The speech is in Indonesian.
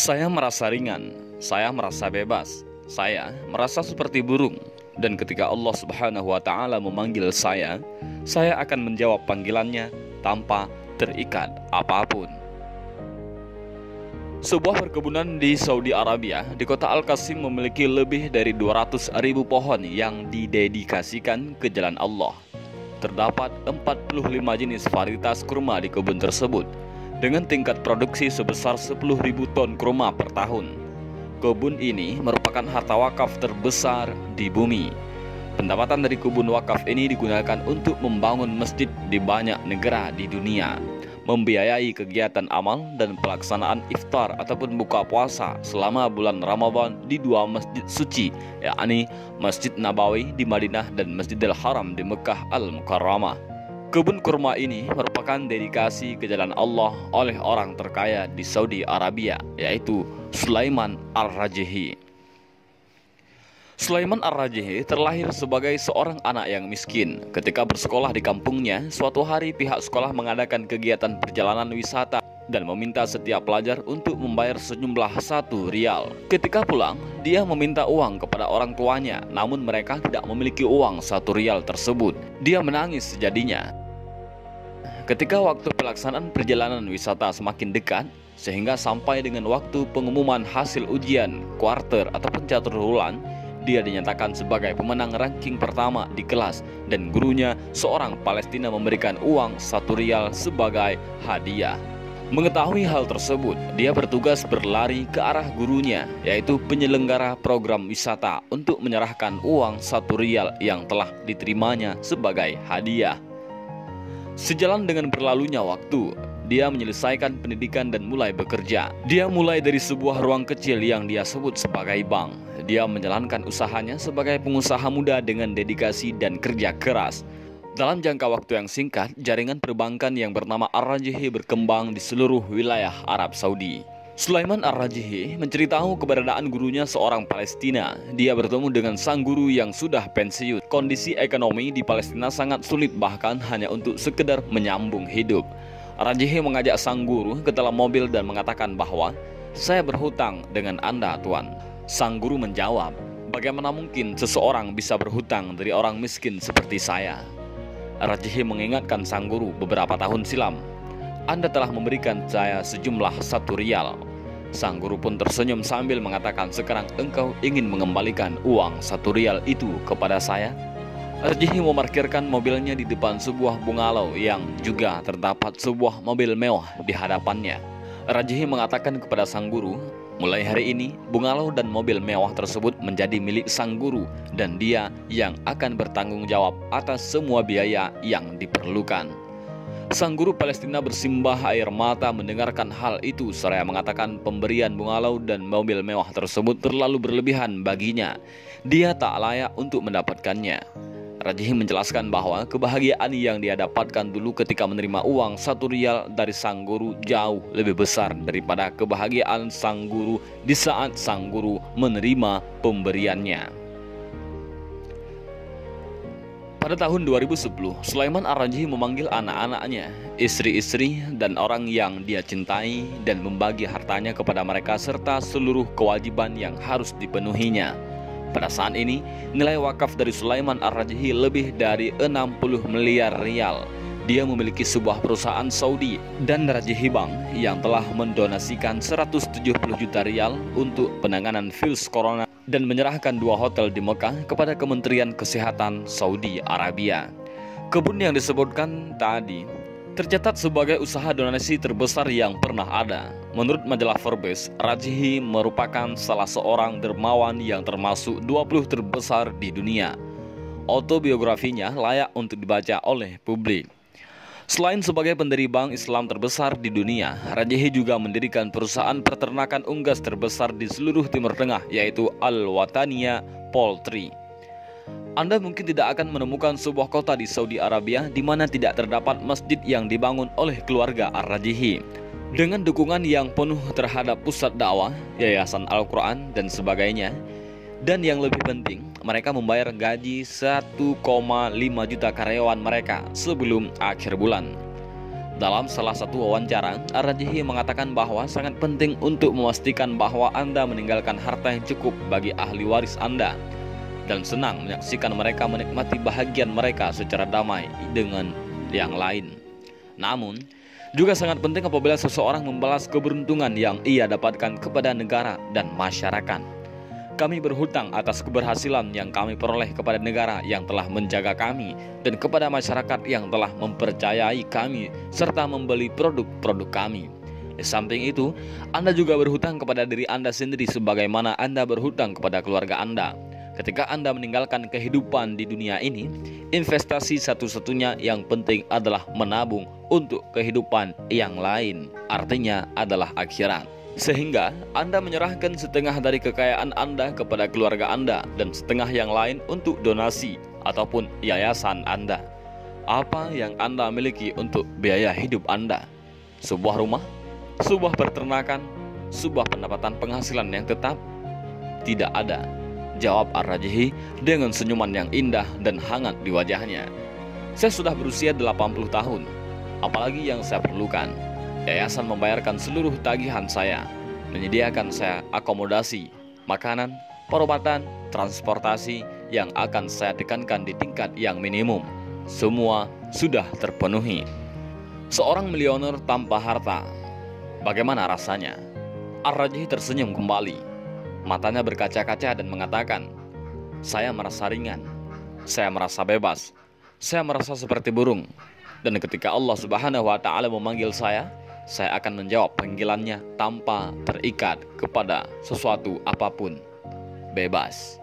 Saya merasa ringan, saya merasa bebas, saya merasa seperti burung. Dan ketika Allah Subhanahu wa taala memanggil saya akan menjawab panggilannya tanpa terikat apapun. Sebuah perkebunan di Saudi Arabia di kota Al-Qasim memiliki lebih dari 200.000 pohon yang didedikasikan ke jalan Allah. Terdapat 45 jenis varietas kurma di kebun tersebut dengan tingkat produksi sebesar 10.000 ton kurma per tahun. Kebun ini merupakan harta wakaf terbesar di bumi. Pendapatan dari kebun wakaf ini digunakan untuk membangun masjid di banyak negara di dunia, membiayai kegiatan amal dan pelaksanaan iftar ataupun buka puasa selama bulan Ramadan di dua masjid suci, yakni Masjid Nabawi di Madinah dan Masjidil Haram di Mekah Al-Mukarramah. Kebun kurma ini merupakan dedikasi ke jalan Allah oleh orang terkaya di Saudi Arabia, yaitu Sulaiman al Rajhi. Sulaiman al Rajhi terlahir sebagai seorang anak yang miskin. Ketika bersekolah di kampungnya, suatu hari pihak sekolah mengadakan kegiatan perjalanan wisata dan meminta setiap pelajar untuk membayar sejumlah 1 rial. Ketika pulang, dia meminta uang kepada orang tuanya, namun mereka tidak memiliki uang 1 rial tersebut. Dia menangis sejadinya. Ketika waktu pelaksanaan perjalanan wisata semakin dekat, sehingga sampai dengan waktu pengumuman hasil ujian kuarter ataupun catur bulan, dia dinyatakan sebagai pemenang ranking pertama di kelas, dan gurunya seorang Palestina memberikan uang 1 rial sebagai hadiah. Mengetahui hal tersebut, dia bertugas berlari ke arah gurunya, yaitu penyelenggara program wisata, untuk menyerahkan uang 1 rial yang telah diterimanya sebagai hadiah. Sejalan dengan berlalunya waktu, dia menyelesaikan pendidikan dan mulai bekerja. Dia mulai dari sebuah ruang kecil yang dia sebut sebagai bank. Dia menjalankan usahanya sebagai pengusaha muda dengan dedikasi dan kerja keras. Dalam jangka waktu yang singkat, jaringan perbankan yang bernama Ar-Rajhi berkembang di seluruh wilayah Arab Saudi. Sulaiman Ar-Rajhi menceritahu keberadaan gurunya seorang Palestina. Dia bertemu dengan sang guru yang sudah pensiun. Kondisi ekonomi di Palestina sangat sulit, bahkan hanya untuk sekedar menyambung hidup. Rajhi mengajak sang guru ke dalam mobil dan mengatakan bahwa, "Saya berhutang dengan Anda, Tuan." Sang guru menjawab, "Bagaimana mungkin seseorang bisa berhutang dari orang miskin seperti saya?" Rajhi mengingatkan sang guru, "Beberapa tahun silam, Anda telah memberikan saya sejumlah 1 rial. Sang guru pun tersenyum sambil mengatakan, "Sekarang engkau ingin mengembalikan uang 1 rial itu kepada saya?" Rajhi memarkirkan mobilnya di depan sebuah bungalow yang juga terdapat sebuah mobil mewah di hadapannya. Rajhi mengatakan kepada sang guru, "Mulai hari ini, bungalow dan mobil mewah tersebut menjadi milik sang guru, dan dia yang akan bertanggung jawab atas semua biaya yang diperlukan." Sang guru Palestina bersimbah air mata mendengarkan hal itu, seraya mengatakan pemberian bungalow dan mobil mewah tersebut terlalu berlebihan baginya. Dia tak layak untuk mendapatkannya. Rajhi menjelaskan bahwa kebahagiaan yang dia dapatkan dulu ketika menerima uang 1 rial dari sang guru jauh lebih besar daripada kebahagiaan sang guru di saat sang guru menerima pemberiannya. Pada tahun 2010, Sulaiman Ar-Rajhi memanggil anak-anaknya, istri-istri, dan orang yang dia cintai dan membagi hartanya kepada mereka serta seluruh kewajiban yang harus dipenuhinya. Pada saat ini, nilai wakaf dari Sulaiman Ar-Rajhi lebih dari 60 miliar rial. Dia memiliki sebuah perusahaan Saudi dan Rajhi Bank yang telah mendonasikan 170 juta rial untuk penanganan virus corona dan menyerahkan 2 hotel di Mekah kepada Kementerian Kesehatan Saudi Arabia. Kebun yang disebutkan tadi tercatat sebagai usaha donasi terbesar yang pernah ada. Menurut majalah Forbes, Rajhi merupakan salah seorang dermawan yang termasuk 20 terbesar di dunia. Autobiografinya layak untuk dibaca oleh publik. Selain sebagai pendiri bank Islam terbesar di dunia, Rajhi juga mendirikan perusahaan peternakan unggas terbesar di seluruh Timur Tengah, yaitu Al-Watania Poultry. Anda mungkin tidak akan menemukan sebuah kota di Saudi Arabia di mana tidak terdapat masjid yang dibangun oleh keluarga Ar-Rajhi. Dengan dukungan yang penuh terhadap pusat dakwah, yayasan Al-Quran, dan sebagainya. Dan yang lebih penting, mereka membayar gaji 1,5 juta karyawan mereka sebelum akhir bulan. Dalam salah satu wawancara, Ar-Rajhi mengatakan bahwa sangat penting untuk memastikan bahwa Anda meninggalkan harta yang cukup bagi ahli waris Anda dan senang menyaksikan mereka menikmati bahagian mereka secara damai dengan yang lain. Namun, juga sangat penting apabila seseorang membalas keberuntungan yang ia dapatkan kepada negara dan masyarakat. Kami berhutang atas keberhasilan yang kami peroleh kepada negara yang telah menjaga kami dan kepada masyarakat yang telah mempercayai kami serta membeli produk-produk kami. Di samping itu, Anda juga berhutang kepada diri Anda sendiri sebagaimana Anda berhutang kepada keluarga Anda. Ketika Anda meninggalkan kehidupan di dunia ini, investasi satu-satunya yang penting adalah menabung untuk kehidupan yang lain, artinya adalah akhirat. Sehingga Anda menyerahkan setengah dari kekayaan Anda kepada keluarga Anda dan setengah yang lain untuk donasi ataupun yayasan Anda. Apa yang Anda miliki untuk biaya hidup Anda? Sebuah rumah? Sebuah peternakan? Sebuah pendapatan penghasilan yang tetap? Tidak ada, jawab Ar-Rajhi dengan senyuman yang indah dan hangat di wajahnya. Saya sudah berusia 80 tahun. Apalagi yang saya perlukan? Yayasan membayarkan seluruh tagihan saya, menyediakan saya akomodasi, makanan, perobatan, transportasi yang akan saya tekankan di tingkat yang minimum. Semua sudah terpenuhi. Seorang milioner tanpa harta. Bagaimana rasanya? Ar-Rajhi tersenyum kembali. Matanya berkaca-kaca dan mengatakan, "Saya merasa ringan. Saya merasa bebas. Saya merasa seperti burung. Dan ketika Allah Subhanahu wa taala memanggil saya akan menjawab panggilannya tanpa terikat kepada sesuatu apapun. Bebas."